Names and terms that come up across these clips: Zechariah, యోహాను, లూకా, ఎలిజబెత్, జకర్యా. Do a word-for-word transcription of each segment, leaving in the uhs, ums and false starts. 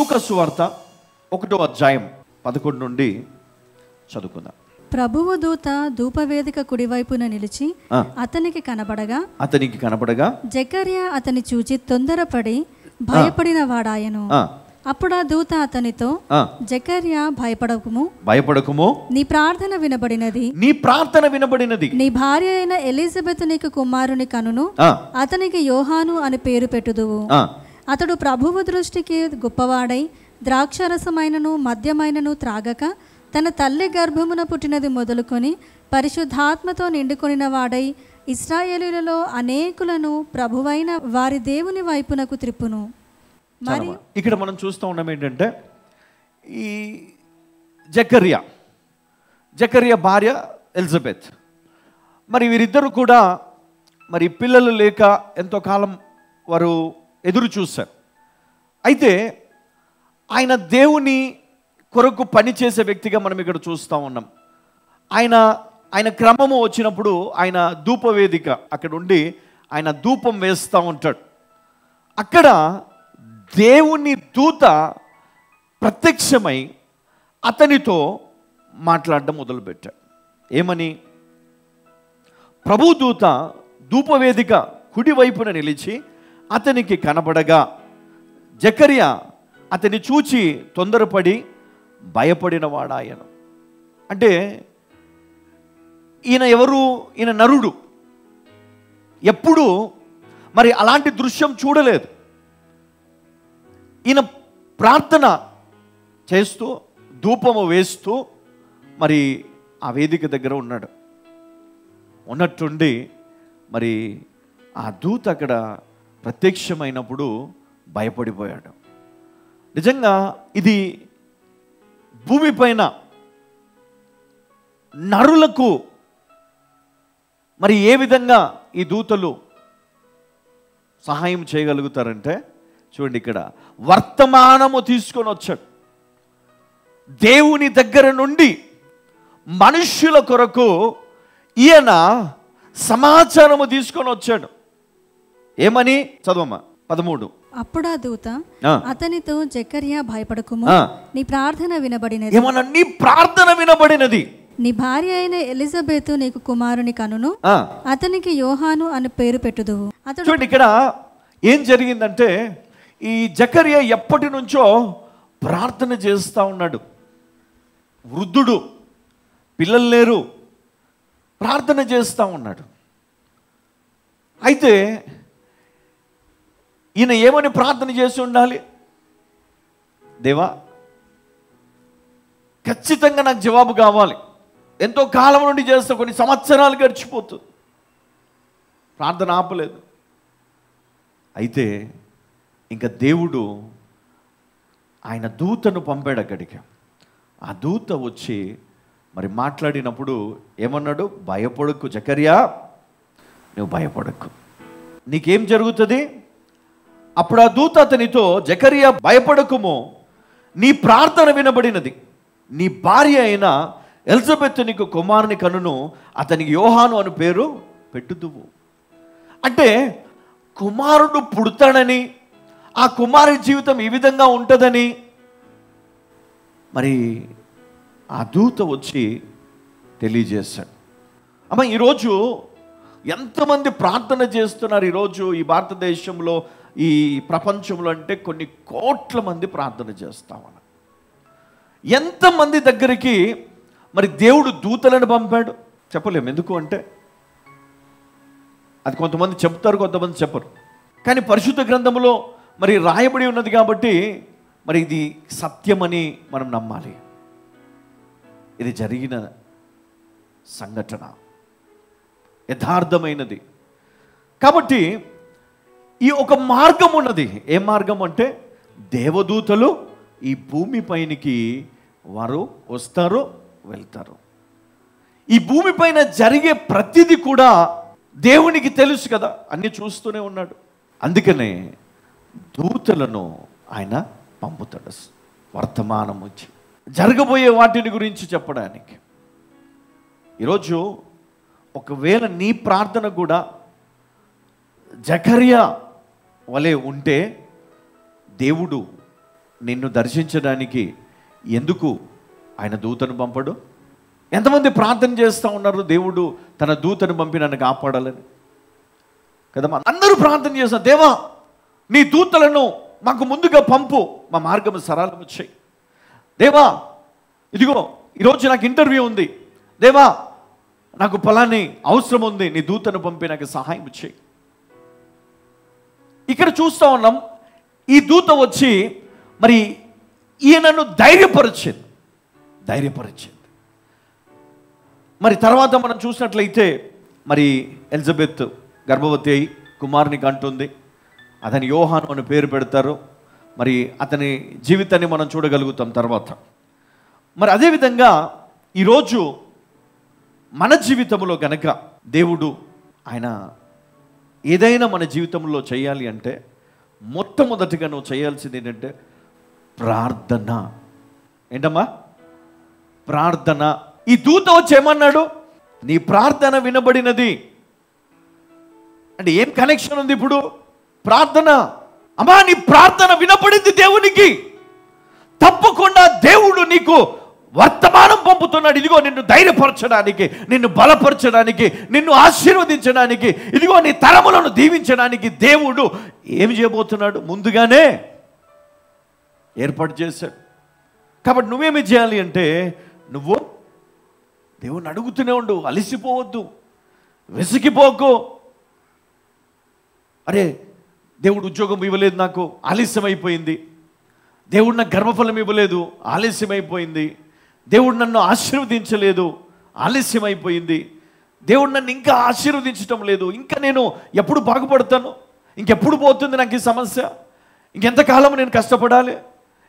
లూకా సువార్త ఒకటో అధ్యాయం పదకొండు నుండి చదువుకుందాం. ప్రభువు దూత ధూపవేదిక కుడివైపున నిలిచి అతనికి కనబడగా అతనికి కనబడగా జకర్యా అతని చూచి తొందరపడి భయపడిన వాడాయను. అప్పుడు ఆ దూత అతనితో, జకర్యా భయపడకుము భయపడకుము నీ ప్రార్థన వినబడినది నీ ప్రార్థన వినబడినది నీ భార్య అయిన ఎలిజబెత్ నీకు కుమారుని కనును, అతనికి యోహాను అని పేరు పెట్టుదువు. అతడు ప్రభువు దృష్టికి గొప్పవాడై ద్రాక్షరసమైనను మద్యమైనను త్రాగక తన తల్లి గర్భమున పుట్టినది మొదలుకొని పరిశుద్ధాత్మతో నిండుకొనిన వాడై ఇశ్రాయేలులలో అనేకులను ప్రభువైన వారి దేవుని వైపునకు త్రిప్పును. మరి ఇక్కడ మనం చూస్తూ ఉన్నాం ఏంటంటే, ఈ జకర్యా జకర్యా భార్య ఎలిజబెత్, మరి వీరిద్దరూ కూడా మరి పిల్లలు లేక ఎంతో కాలం వారు ఎదురు చూశారు. అయితే ఆయన దేవుని కొరకు పనిచేసే వ్యక్తిగా మనం ఇక్కడ చూస్తూ ఉన్నాం. ఆయన ఆయన క్రమము వచ్చినప్పుడు ఆయన ధూపవేదిక అక్కడ ఉండి ఆయన ధూపం వేస్తూ ఉంటాడు. అక్కడ దేవుని దూత ప్రత్యక్షమై అతనితో మాట్లాడడం మొదలుపెట్టాడు. ఏమని? ప్రభు దూత ధూపవేదిక కుడివైపున నిలిచి అతనికి కనబడగా జకర్యా అతని చూచి తొందరపడి భయపడిన వాడాయను. అంటే ఈయన ఎవరు? ఈయన నరుడు. ఎప్పుడు మరి అలాంటి దృశ్యం చూడలేదు. ఈయన ప్రార్థన చేస్తూ ధూపము వేస్తూ మరి ఆ వేదిక దగ్గర ఉన్నాడు. ఉన్నట్టుండి మరి ఆ దూత అక్కడ ప్రత్యక్షమైనప్పుడు భయపడిపోయాడు. నిజంగా ఇది భూమిపైన నరులకు మరి ఏ విధంగా ఈ దూతలు సహాయం చేయగలుగుతారంటే, చూడండి, ఇక్కడ వర్తమానము తీసుకొని వచ్చాడు. దేవుని దగ్గర నుండి మనుష్యుల కొరకు ఈయన సమాచారము తీసుకొని వచ్చాడు. ఏమని? చదవమ్మా. పదమూడు. అప్పుడు ఆ దూత అతనితో, జకర్యా భయపడకుము నీ ప్రార్థన వినబడినది ఏమన్నా నీ ప్రార్థన వినబడినది నీ భార్య అయిన ఎలిజబెత్ నీకు కుమారుని కనును, అతనికి యోహాను అని పేరు పెట్టుదువు. చూడండి, ఇక్కడ ఏం జరిగిందంటే, ఈ జకర్యా ఎప్పటి నుంచో ప్రార్థన చేస్తూ ఉన్నాడు. వృద్ధుడు, పిల్లలు లేరు, ప్రార్థన చేస్తూ ఉన్నాడు. అయితే ఈయన ఏమని ప్రార్థన చేసి ఉండాలి? దేవా, ఖచ్చితంగా నాకు జవాబు కావాలి. ఎంతో కాలం నుండి చేస్తా, కొన్ని సంవత్సరాలు గడిచిపోతుంది, ప్రార్థన ఆపలేదు. అయితే ఇంకా దేవుడు ఆయన దూతను పంపాడు అక్కడికి. ఆ దూత వచ్చి మరి మాట్లాడినప్పుడు ఏమన్నాడు? భయపడకు జకర్యా, నువ్వు భయపడకు, నీకేం జరుగుతుంది? అప్పుడు ఆ దూత అతనితో, జకర్యా భయపడకుము, నీ ప్రార్థన వినబడినది, నీ భార్య అయిన ఎలిజబెత్ నీకు కుమారుని కనును, అతనికి యోహాను అని పేరు పెట్టుదువు. అంటే కుమారుడు పుడతాడని, ఆ కుమారుడి జీవితం ఈ విధంగా ఉంటుందని మరి ఆ దూత వచ్చి తెలియజేశాడు. అమ్మ, ఈరోజు ఎంతమంది ప్రార్థన చేస్తున్నారు? ఈరోజు ఈ భారతదేశంలో, ఈ ప్రపంచంలో అంటే కొన్ని కోట్ల మంది ప్రార్థన చేస్తామని, ఎంతమంది దగ్గరికి మరి దేవుడు దూతలను పంపాడు చెప్పలేము. ఎందుకు అంటే అది కొంతమంది చెప్తారు, కొంతమంది చెప్పరు. కానీ పరిశుద్ధ గ్రంథంలో మరి రాయబడి ఉన్నది కాబట్టి మరి ఇది సత్యమని మనం నమ్మాలి. ఇది జరిగిన సంఘటన, యథార్థమైనది. కాబట్టి ఈ ఒక మార్గం ఉన్నది. ఏ మార్గం అంటే, దేవదూతలు ఈ భూమిపైనికి వారు వస్తారు, వెళ్తారు. ఈ భూమిపైన జరిగే ప్రతిదీ కూడా దేవునికి తెలుసు కదా, అన్నీ చూస్తూనే ఉన్నాడు. అందుకనే దూతలను ఆయన పంపుతాడు వర్తమానం వచ్చి జరగబోయే వాటిని గురించి చెప్పడానికి. ఈరోజు ఒకవేళ నీ ప్రార్థన కూడా జకర్యా వలే ఉంటే దేవుడు నిన్ను దర్శించడానికి ఎందుకు ఆయన దూతను పంపడు? ఎంతమంది ప్రార్థన చేస్తూ ఉన్నారు దేవుడు తన దూతను పంపి నన్ను కాపాడాలని కదా? అందరూ ప్రార్థన చేస్తారు, దేవా నీ దూతలను మాకు ముందుగా పంపు, మా మార్గం సరళం వచ్చాయి. దేవా ఇదిగో ఈరోజు నాకు ఇంటర్వ్యూ ఉంది, దేవా నాకు ఫలాని అవసరం ఉంది, నీ దూతను పంపి నాకు సహాయం వచ్చాయి. ఇక్కడ చూస్తూ ఉన్నాం ఈ దూత వచ్చి మరి ఈయనను ధైర్యపరిచింది ధైర్యపరిచింది మరి తర్వాత మనం చూసినట్లయితే మరి ఎలిజబెత్ గర్భవతి అయి కుమారుని కంటుంది. అతని యోహాను అని పేరు పెడతారు. మరి అతని జీవితాన్ని మనం చూడగలుగుతాం తర్వాత. మరి అదేవిధంగా ఈరోజు మన జీవితంలో గనక దేవుడు ఆయన ఏదైనా మన జీవితంలో చేయాలి అంటే మొట్టమొదటిగా నువ్వు చేయాల్సింది ఏంటంటే ప్రార్థన. ఏంటమ్మా? ప్రార్థన. ఈ దూత వచ్చి ఏమన్నాడు? నీ ప్రార్థన వినబడినది. అంటే ఏం కనెక్షన్ ఉంది ఇప్పుడు? ప్రార్థన. అమ్మా నీ ప్రార్థన వినబడింది దేవునికి, తప్పకుండా దేవుడు నీకు వర్తమానం పంపుతున్నాడు. ఇదిగో నిన్ను ధైర్యపరచడానికి, నిన్ను బలపరచడానికి, నిన్ను ఆశీర్వదించడానికి, ఇదిగో నీ తరములను దీవించడానికి దేవుడు ఏం చేయబోతున్నాడు ముందుగానే ఏర్పాటు చేశాడు. కాబట్టి నువ్వేమి చేయాలి అంటే నువ్వు దేవుని అడుగుతూనే ఉండు, అలసిపోవద్దు, విసిగిపోకు. అరే దేవుడు ఉద్యోగం ఇవ్వలేదు, నాకు ఆలస్యం అయిపోయింది. దేవుడు నాకు గర్భఫలం ఇవ్వలేదు, ఆలస్యం అయిపోయింది. దేవుడు నన్ను ఆశీర్వదించలేదు, ఆలస్యం అయిపోయింది. దేవుడు నన్ను ఇంకా ఆశీర్వదించటం లేదు, ఇంకా నేను ఎప్పుడు బాగుపడతాను, ఇంకెప్పుడు పోతుంది నాకు ఈ సమస్య, ఇంకెంతకాలం నేను కష్టపడాలి,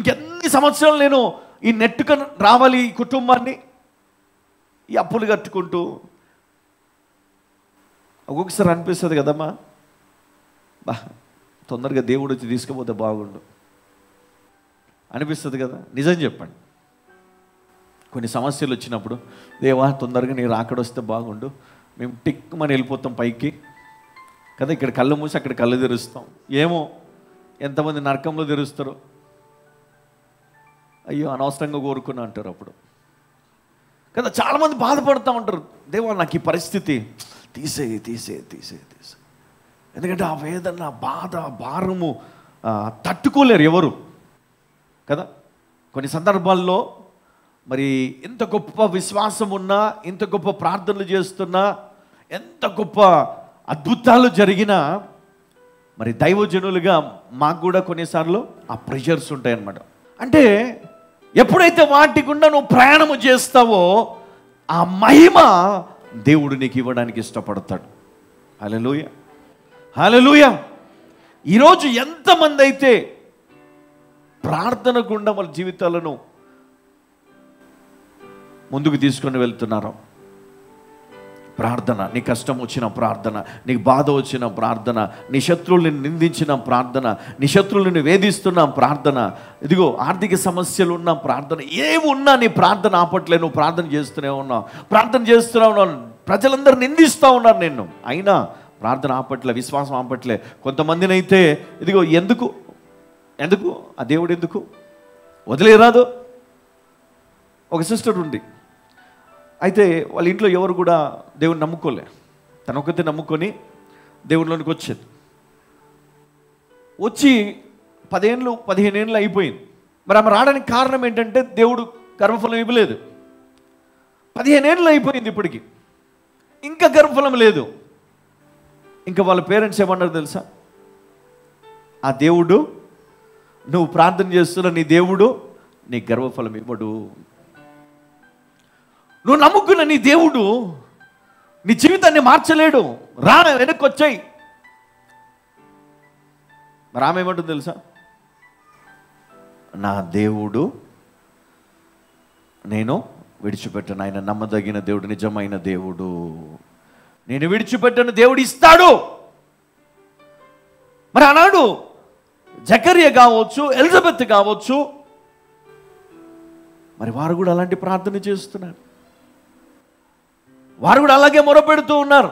ఇంకెన్ని సంవత్సరాలు నేను ఈ నెట్టుకు రావాలి, ఈ కుటుంబాన్ని ఈ అప్పులు కట్టుకుంటూ. ఒక్కొక్కసారి అనిపిస్తుంది కదమ్మా, బా తొందరగా దేవుడు వచ్చి తీసుకుపోతే బాగుండు అనిపిస్తుంది కదా. నిజం చెప్పండి, కొన్ని సమస్యలు వచ్చినప్పుడు దేవా తొందరగా నీ రాకడొస్తే బాగుండు, మేము టిక్ మనం వెళ్ళిపోతాం పైకి కదా. ఇక్కడ కళ్ళు మూసి అక్కడ కళ్ళు తెరుస్తాం. ఏమో ఎంతమంది నరకంలో తెరుస్తారు, అయ్యో అనవసరంగా కోరుకున్నా అంటారు అప్పుడు కదా. చాలామంది బాధపడుతూ ఉంటారు, దేవా నాకు ఈ పరిస్థితి తీసే తీసే తీసే తీసే ఎందుకంటే ఆ వేదన, బాధ, భారము తట్టుకోలేరు ఎవరు కదా. కొన్ని సందర్భాల్లో మరి ఎంత గొప్ప విశ్వాసం ఉన్నా, ఎంత గొప్ప ప్రార్థనలు చేస్తున్నా, ఎంత గొప్ప అద్భుతాలు జరిగినా మరి దైవజనులుగా మాకు కూడా కొన్నిసార్లు ఆ ప్రెషర్స్ ఉంటాయన్నమాట. అంటే ఎప్పుడైతే వాటి గుండా నువ్వు ప్రయాణము చేస్తావో ఆ మహిమ దేవుడు నీకు ఇవ్వడానికి ఇష్టపడతాడు. హల్లెలూయా, హల్లెలూయా. ఈరోజు ఎంతమంది అయితే ప్రార్థన గుండా వాళ్ళ జీవితాలను ముందుకు తీసుకొని వెళ్తున్నారో. ప్రార్థన, నీ కష్టం వచ్చిన ప్రార్థన, నీకు బాధ వచ్చిన ప్రార్థన, నీ శత్రువులను నిందించిన ప్రార్థన, నీ శత్రువులను వేధిస్తున్న ప్రార్థన, ఇదిగో ఆర్థిక సమస్యలు ఉన్న ప్రార్థన, ఏమున్నా నీ ప్రార్థన ఆపట్లేదు, నువ్వు ప్రార్థన చేస్తూనే ఉన్నావు, ప్రార్థన చేస్తూనే ఉన్నావు. ప్రజలందరూ నిందిస్తూ ఉన్నారు నిన్ను, అయినా ప్రార్థన ఆపట్లే, విశ్వాసం ఆపట్లే. కొంతమందినైతే ఇదిగో ఎందుకు ఎందుకు ఆ దేవుడు ఎందుకు వదిలేరాదు. ఒక సిస్టర్ ఉంది, అయితే వాళ్ళ ఇంట్లో ఎవరు కూడా దేవుడిని నమ్ముకోలే, తనొక్కతే నమ్ముకొని దేవుడిలోనికి వచ్చేది. వచ్చి పదేళ్ళు పదిహేను ఏళ్ళు అయిపోయింది. మరి ఆమె రావడానికి కారణం ఏంటంటే దేవుడు గర్భఫలం ఇవ్వలేదు. పదిహేను ఏళ్ళు అయిపోయింది ఇప్పటికి, ఇంకా గర్భఫలం లేదు. ఇంకా వాళ్ళ పేరెంట్స్ ఏమన్నారు తెలుసా? ఆ దేవుడు నువ్వు ప్రార్థన చేస్తున్నా నీ దేవుడు నీ గర్భఫలం ఇవ్వడు, నువ్వు నమ్ముకున్న నీ దేవుడు నీ జీవితాన్ని మార్చలేడు, రా వెనక్కి వచ్చాయి. మరి ఆమె ఏమంటుంది తెలుసా? నా దేవుడు నేను విడిచిపెట్టను, ఆయన నమ్మదగిన దేవుడు, నిజమైన దేవుడు, నేను విడిచిపెట్టను, దేవుడు ఇస్తాడు. మరి ఆనాడు జకరియా కావచ్చు, ఎలిజబెత్ కావచ్చు, మరి వారు కూడా అలాంటి ప్రార్థన చేస్తున్నారు, వారు కూడా అలాగే మొరపెడుతూ ఉన్నారు.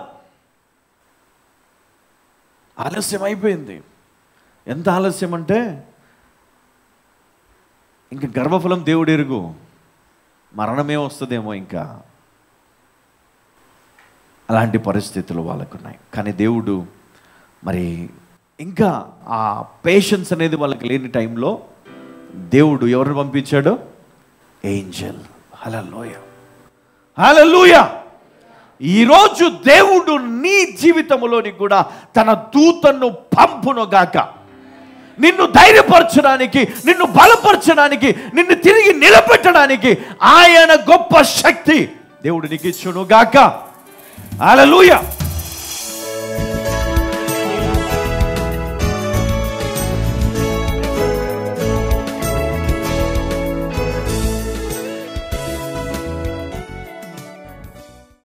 ఆలస్యం అయిపోయింది. ఎంత ఆలస్యం అంటే ఇంకా గర్వఫలం దేవుడు ఎరుగు, మరణమే వస్తుందేమో ఇంకా, అలాంటి పరిస్థితులు వాళ్ళకున్నాయి. కానీ దేవుడు మరి ఇంకా ఆ పేషెన్స్ అనేది వాళ్ళకి లేని టైంలో దేవుడు ఎవరిని పంపించాడు? ఏంజల్. Hallelujah, hallelujah. ఈరోజు దేవుడు నీ జీవితంలోని కూడా తన దూతను పంపునుగాక, నిన్ను ధైర్యపరచడానికి, నిన్ను బలపరచడానికి, నిన్ను తిరిగి నిలబెట్టడానికి ఆయన గొప్ప శక్తి దేవుడు నీకు ఇచ్చునుగాక. హల్లెలూయా.